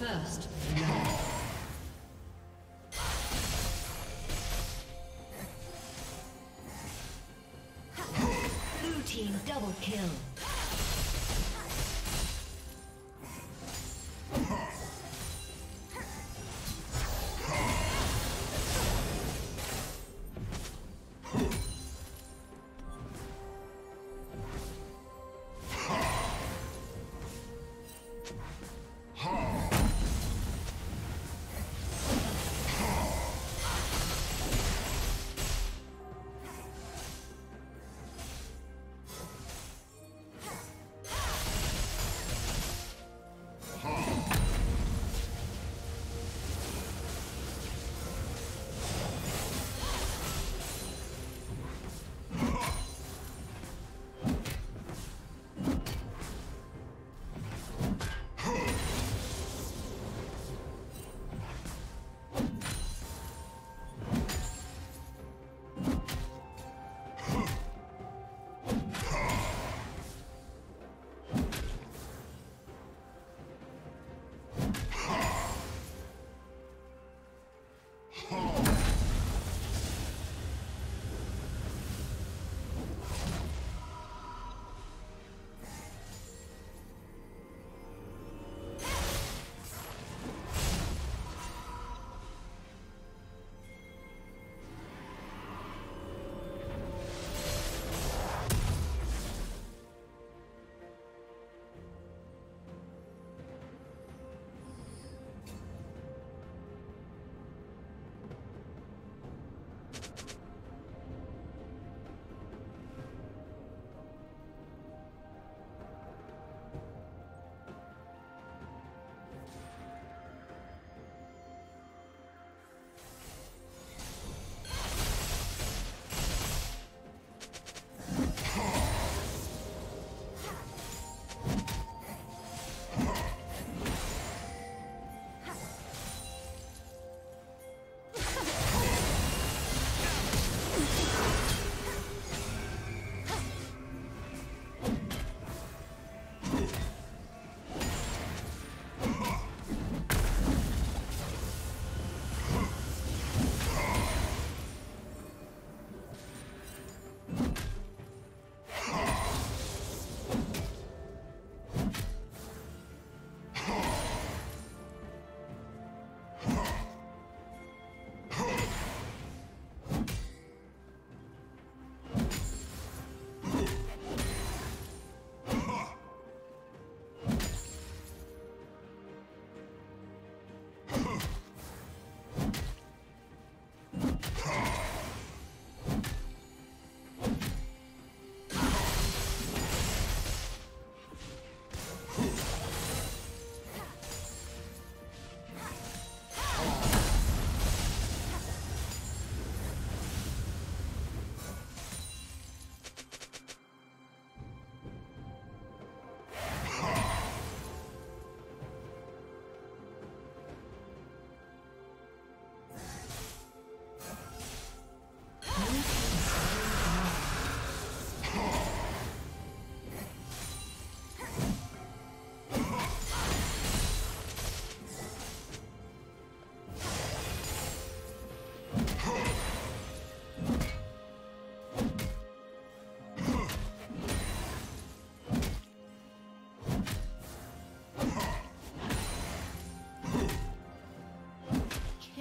First, blue team double kill.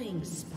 Killing spree.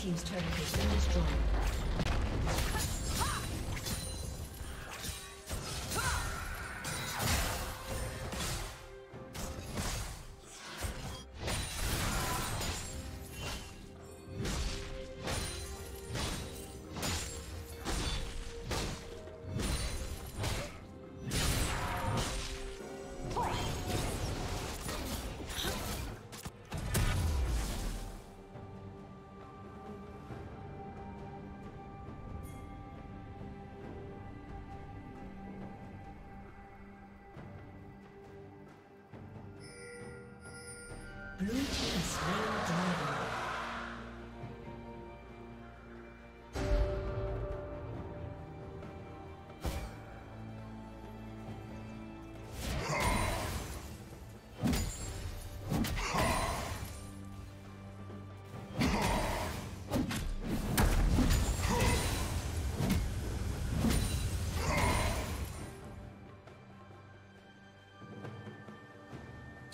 Team's turret has been destroyed. Blue team has slain the dragon.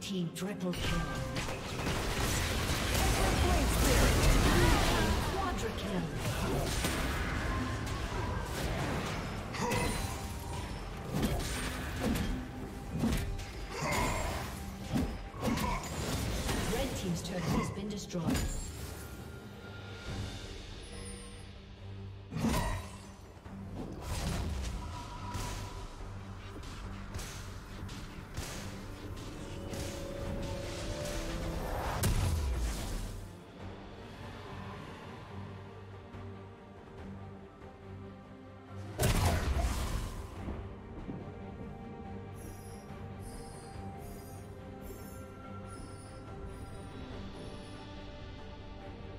Team triple kill. Quadra kill.